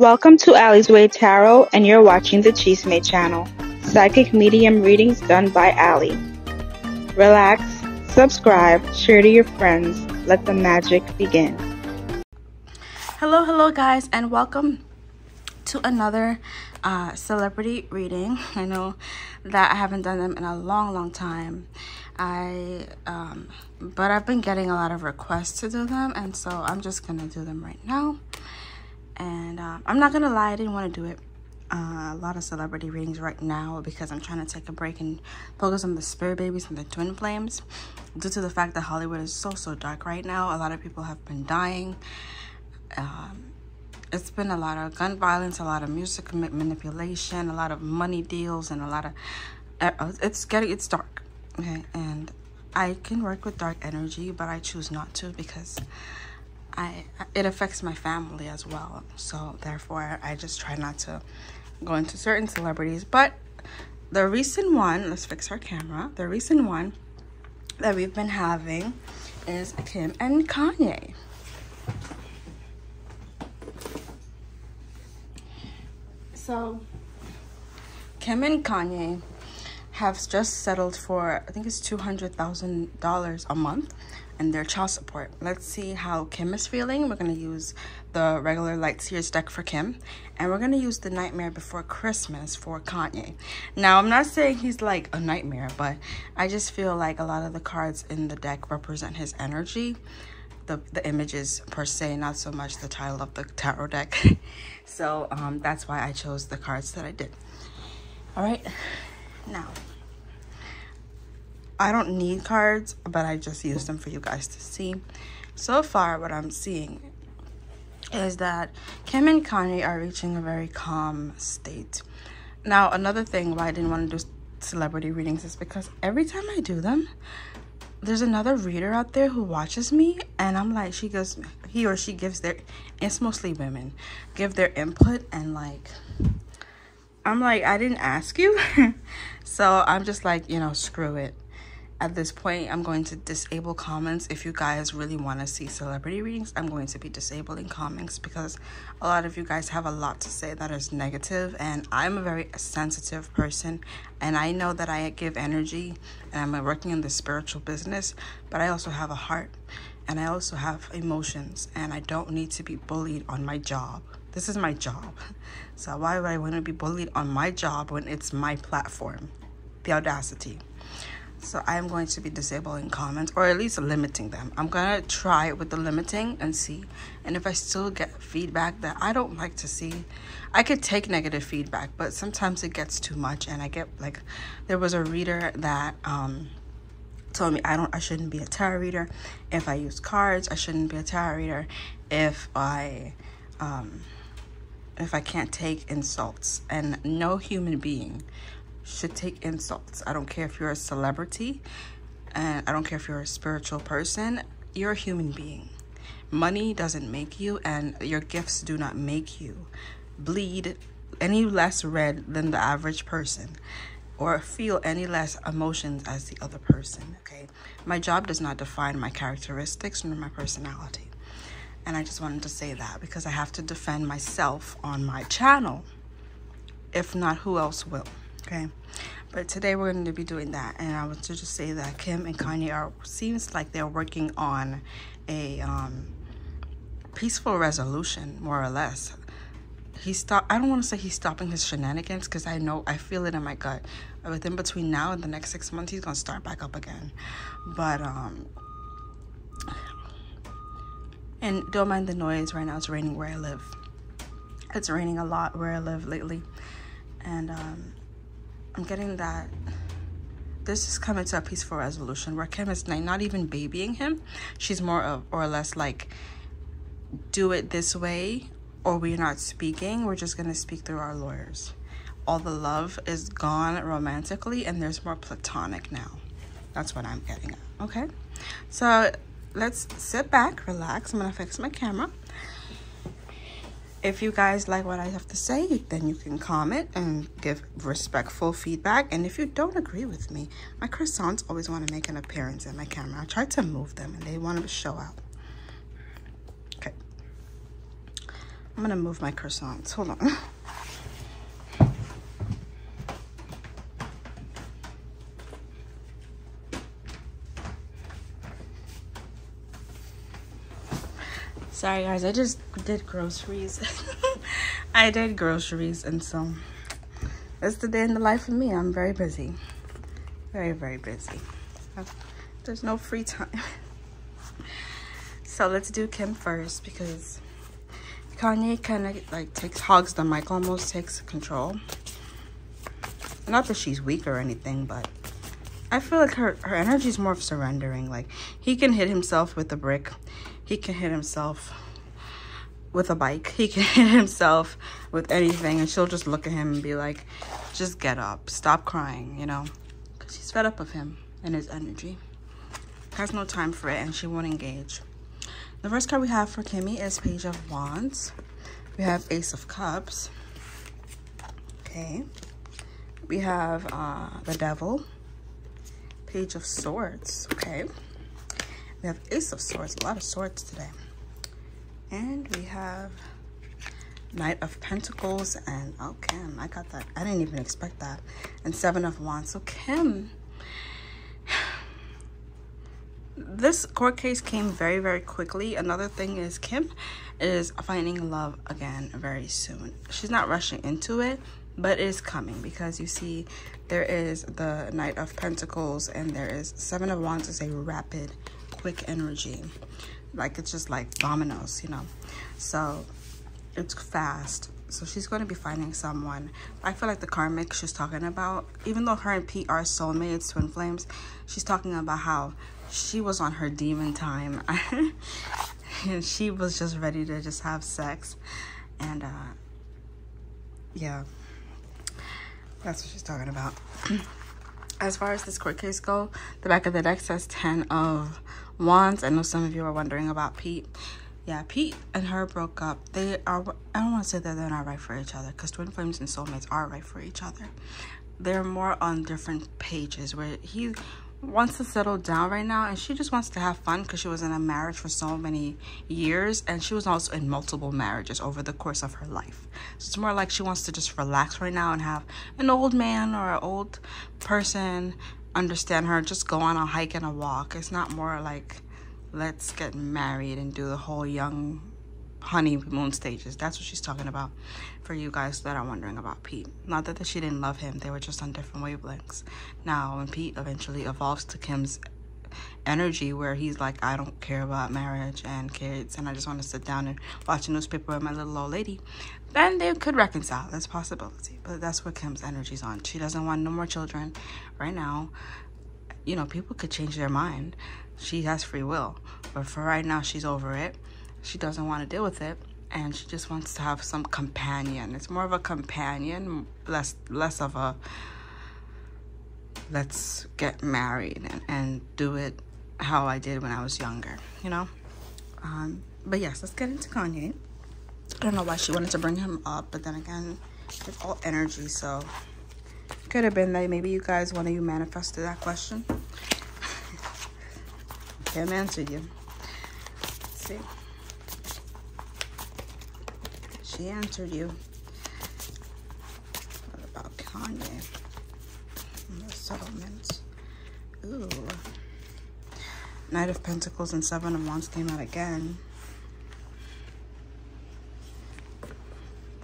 Welcome to Ally's Way Tarot, and you're watching the Cheese Made Channel. Psychic medium readings done by Ally. Relax, subscribe, share to your friends. Let the magic begin. Hello guys, and welcome to another celebrity reading. I know that I haven't done them in a long time. But I've been getting a lot of requests to do them, and so I'm just gonna do them right now. And I'm not gonna lie, I didn't want to do it a lot of celebrity readings right now because I'm trying to take a break and focus on the spirit babies and the twin flames, due to the fact that Hollywood is so dark right now. A lot of people have been dying. It's been a lot of gun violence, a lot of music manipulation, a lot of money deals, and a lot of it's dark. Okay, and I can work with dark energy, but I choose not to because it affects my family as well, so therefore I just try not to go into certain celebrities. But the recent one, let's fix our camera, the recent one that we've been having is Kim and Kanye. So Kim and Kanye have just settled for, I think it's $200,000 a month and their child support. Let's see how Kim is feeling. We're going to use the regular Light Sears deck for Kim, and we're going to use the Nightmare Before Christmas for Kanye. Now, I'm not saying he's like a nightmare, but I just feel like a lot of the cards in the deck represent his energy, the images per se, not so much the title of the tarot deck. So that's why I chose the cards that I did. All right, now I don't need cards, but I just use them for you guys to see. So far, what I'm seeing is that Kim and Kanye are reaching a very calm state. Now, another thing why I didn't want to do celebrity readings is because every time I do them, there's another reader out there who watches me, and I'm like, he or she gives their, it's mostly women, give their input, and like, I'm like, I didn't ask you. So I'm just like, you know, screw it. At this point, I'm going to disable comments. If you guys really want to see celebrity readings, I'm going to be disabling comments because a lot of you guys have a lot to say that is negative, and I'm a very sensitive person, and I know that I give energy, and I'm working in the spiritual business, but I also have a heart, and I also have emotions, and I don't need to be bullied on my job. This is my job. So why would I want to be bullied on my job when it's my platform? The audacity. So I'm going to be disabling comments, or at least limiting them. I'm going to try with the limiting and see. And if I still get feedback that I don't like to see, I could take negative feedback, but sometimes it gets too much. And I get like, there was a reader that told me I shouldn't be a tarot reader. If I use cards, I shouldn't be a tarot reader. If I can't take insults, and no human being should take insults. I don't care if you're a celebrity, and I don't care if you're a spiritual person, you're a human being. Money doesn't make you, and your gifts do not make you bleed any less red than the average person, or feel any less emotions as the other person, okay? My job does not define my characteristics nor my personality. And I just wanted to say that because I have to defend myself on my channel. If not, who else will? Okay, but today we're going to be doing that, and I want to just say that Kim and Kanye seems like they're working on a peaceful resolution, more or less. I don't want to say he's stopping his shenanigans, because I feel it in my gut. Within between now and the next 6 months, he's going to start back up again. But and don't mind the noise right now. It's raining where I live. It's raining a lot where I live lately, and I'm getting that this is coming to a peaceful resolution where Kim is not even babying him. She's more of, or less like, do it this way or we're not speaking. We're just going to speak through our lawyers. All the love is gone romantically, and there's more platonic now. That's what I'm getting at, okay? So let's sit back, relax. I'm going to fix my camera. If you guys like what I have to say, then you can comment and give respectful feedback. And if you don't agree with me, my croissants always want to make an appearance in my camera. I try to move them, and they want to show out. Okay. I'm gonna move my croissants. Hold on. Sorry guys, I just did groceries. I did groceries, and so it's the day in the life of me. I'm very busy. Very, very busy. There's no free time. So let's do Kim first, because Kanye kind of like hogs the mic, almost takes control. Not that she's weak or anything, but I feel like her energy is more of surrendering. Like, he can hit himself with a brick. He can hit himself with a bike. He can hit himself with anything. And she'll just look at him and be like, just get up. Stop crying, you know. Because she's fed up of him and his energy. Has no time for it, and she won't engage. The first card we have for Kimmy is Page of Wands. We have Ace of Cups. Okay. We have the Devil. Page of Swords. Okay. We have Ace of Swords, a lot of swords today. And we have Knight of Pentacles and, oh, Kim, I got that. I didn't even expect that. And Seven of Wands. So, Kim, this court case came very, very quickly. Another thing is Kim is finding love again very soon. She's not rushing into it, but it is coming, because you see there is the Knight of Pentacles and there is Seven of Wands is a rapid, quick energy. Like, it's just like dominoes, you know. So it's fast. So she's going to be finding someone. I feel like the karmic she's talking about, even though her and Pete are soulmates, twin flames, she's talking about how she was on her demon time and she was just ready to just have sex. And yeah, that's what she's talking about. As far as this court case goes, the back of the deck says 10 of Wands. I know some of you are wondering about Pete. Yeah, Pete and her broke up. They are, I don't want to say that they're not right for each other, because twin flames and soulmates are right for each other. They're more on different pages, where he wants to settle down right now and she just wants to have fun, because she was in a marriage for so many years, and she was also in multiple marriages over the course of her life. So it's more like she wants to just relax right now and have an old man or an old person understand her, just go on a hike and a walk. It's not more like, let's get married and do the whole young honeymoon stages. That's what she's talking about, for you guys that are wondering about Pete. Not that she didn't love him, they were just on different wavelengths. Now when Pete eventually evolves to Kim's energy, where he's like, I don't care about marriage and kids, and I just want to sit down and watch a newspaper with my little old lady, then they could reconcile. That's a possibility. But that's what Kim's energy's on. She doesn't want no more children right now. You know, people could change their mind. She has free will, but for right now, she's over it. She doesn't want to deal with it, and she just wants to have some companion. It's more of a companion, less of a let's get married and do it how I did when I was younger, you know. But yes, let's get into Kanye. I don't know why she wanted to bring him up, but then again, it's all energy, so could have been that maybe you guys, one of you manifested that question. Kim answered you. Let's see. She answered you. What about Kanye? And the settlements. Ooh. Knight of Pentacles and Seven of Wands came out again.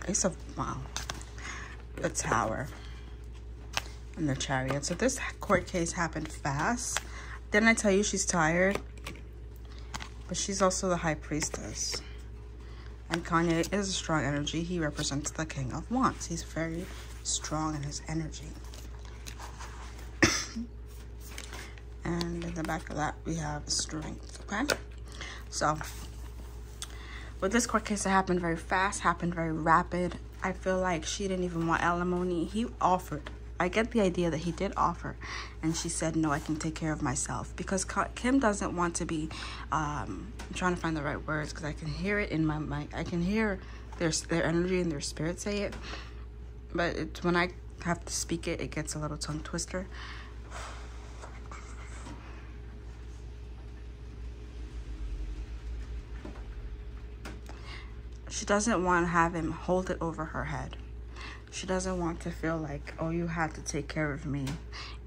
Ace of, wow. The Tower. And the Chariot. So this court case happened fast. Didn't I tell you she's tired? But she's also the High Priestess. And Kanye is a strong energy. He represents the King of Wands. He's very strong in his energy. And in the back of that, we have Strength, okay? So, with this court case, it happened very fast, happened very rapid. I feel like she didn't even want alimony. He offered. I get the idea that he did offer. And she said, no, I can take care of myself. Because Kim doesn't want to be, I'm trying to find the right words, because I can hear it in my mind. I can hear their energy and their spirit say it. But it's, when I have to speak it, it gets a little tongue twister. She doesn't want to have him hold it over her head. She doesn't want to feel like, oh, you had to take care of me,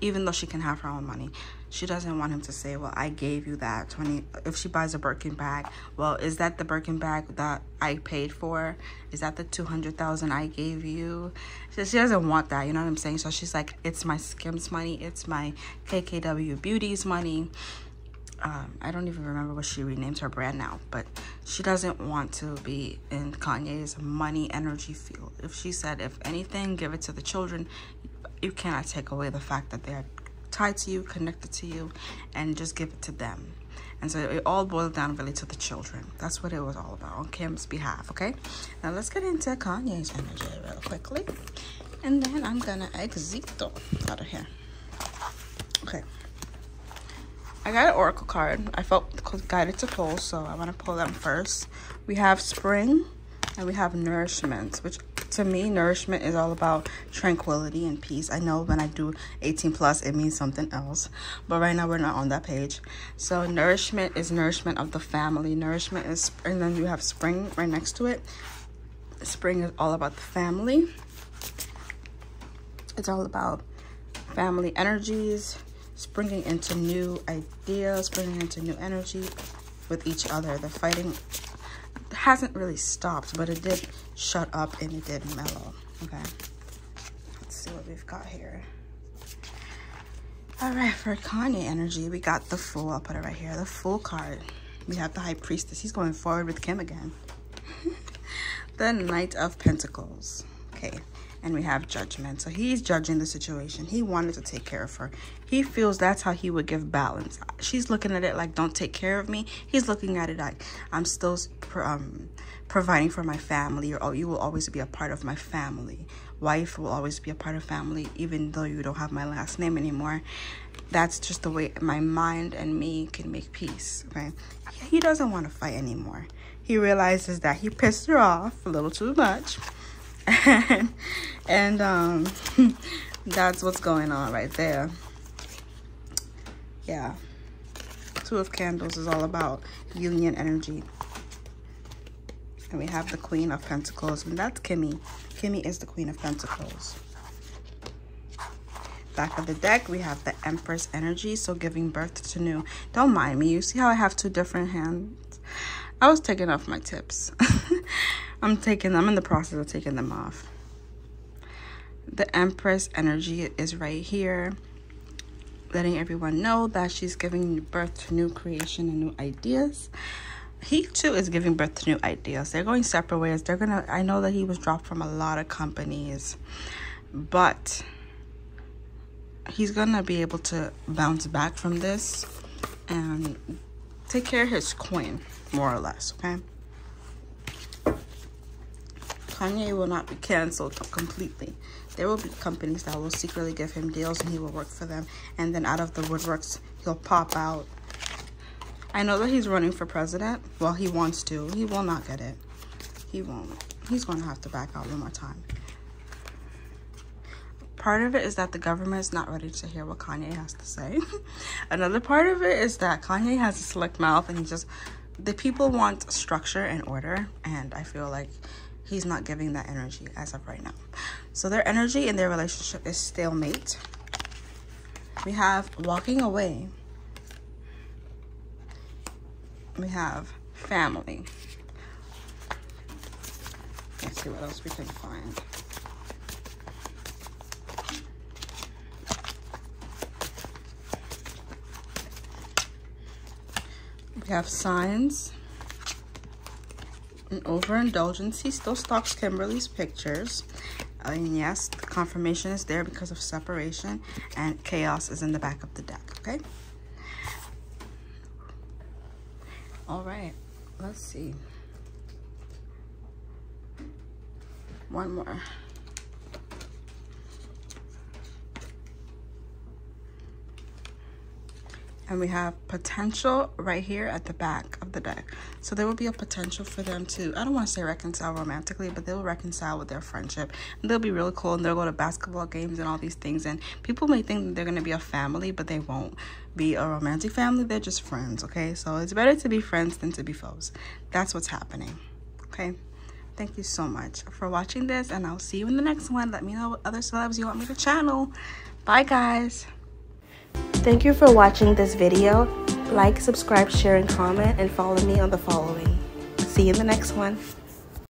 even though she can have her own money. She doesn't want him to say, well, I gave you that 20. If she buys a Birkin bag, well, is that the Birkin bag that I paid for? Is that the $200,000 I gave you? She doesn't want that, you know what I'm saying? So she's like, it's my Skims money. It's my KKW Beauty's money. I don't even remember what she renamed her brand now, but she doesn't want to be in Kanye's money energy field. If she said, if anything, give it to the children, you cannot take away the fact that they are tied to you, connected to you, and just give it to them. And so it all boiled down really to the children. That's what it was all about on Kim's behalf, okay? Now let's get into Kanye's energy real quickly. And then I'm gonna exito out of here. Okay. I got an oracle card. I felt guided to pull, so I want to pull them first. We have spring and we have nourishment, which to me, nourishment is all about tranquility and peace. I know when I do 18 plus, it means something else, but right now we're not on that page. So nourishment is nourishment of the family. Nourishment is, and then you have spring right next to it. Spring is all about the family. It's all about family energies, springing into new ideas, springing into new energy with each other. The fighting hasn't really stopped, but it did shut up and it did mellow. Okay, let's see what we've got here. All right, for Kanye energy, we got the Fool. I'll put it right here, the Fool card. We have the High Priestess. He's going forward with Kim again. The Knight of Pentacles. Okay. And we have Judgment. So he's judging the situation. He wanted to take care of her. He feels that's how he would give balance. She's looking at it like, don't take care of me. He's looking at it like, I'm still providing for my family. Or, oh, you will always be a part of my family. Wife will always be a part of family, even though you don't have my last name anymore. That's just the way my mind and me can make peace. Okay? He doesn't want to fight anymore. He realizes that he pissed her off a little too much. And that's what's going on right there. Yeah, Two of Candles is all about union energy, and we have the Queen of Pentacles, and that's Kimmy. Kimmy is the Queen of Pentacles. Back of the deck, we have the Empress energy, so giving birth to new. Don't mind me. You see how I have two different hands? I was taking off my tips. I'm in the process of taking them off. The Empress energy is right here, letting everyone know that she's giving birth to new creation and new ideas. He too is giving birth to new ideas. They're going separate ways. I know that he was dropped from a lot of companies, but he's gonna be able to bounce back from this and take care of his coin, more or less, okay? Kanye will not be canceled completely. There will be companies that will secretly give him deals and he will work for them. And then out of the woodworks, he'll pop out. I know that he's running for president. Well, he wants to. He will not get it. He won't. He's going to have to back out one more time. Part of it is that the government is not ready to hear what Kanye has to say. Another part of it is that Kanye has a slick mouth and he just... The people want structure and order. And I feel like... he's not giving that energy as of right now. So their energy in their relationship is stalemate. We have walking away. We have family. Let's see what else we can find. We have signs. An overindulgence. He still stalks Kimberly's pictures. And yes, the confirmation is there because of separation, and chaos is in the back of the deck, okay? All right, let's see. One more. And we have potential right here at the back of the deck. So there will be a potential for them to, I don't want to say reconcile romantically, but they'll reconcile with their friendship. And they'll be really cool and they'll go to basketball games and all these things. And people may think that they're going to be a family, but they won't be a romantic family. They're just friends, okay? So it's better to be friends than to be foes. That's what's happening, okay? Thank you so much for watching this, and I'll see you in the next one. Let me know what other celebs you want me to channel. Bye, guys. Thank you for watching this video. Like, subscribe, share, and comment, and follow me on the following. See you in the next one.